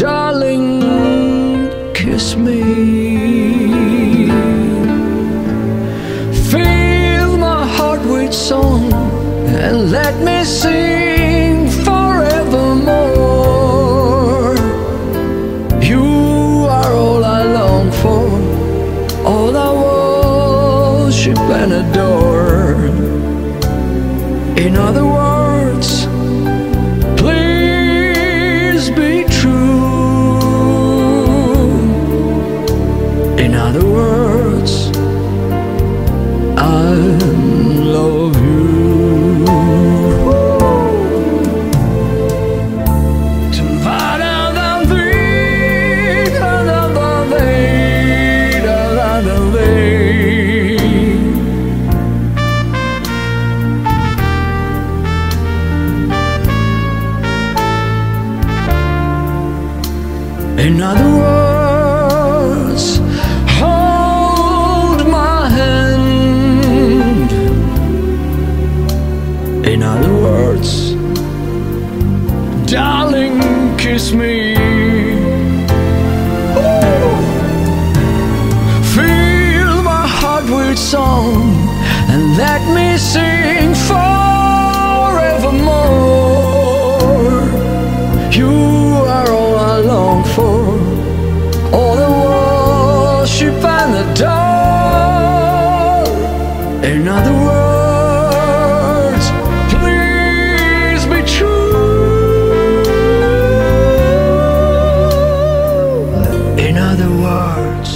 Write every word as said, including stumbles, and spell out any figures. darling, kiss me. Fill my heart with song and let me sing forevermore. You are all I long for, all I worship and adore. In other words, please be true. In other words, I love you. In other words, in other words, darling, kiss me. Ooh. Fill my heart with song and let me sing forevermore. You are all I long for, all the worship and adore. In other words, in other words,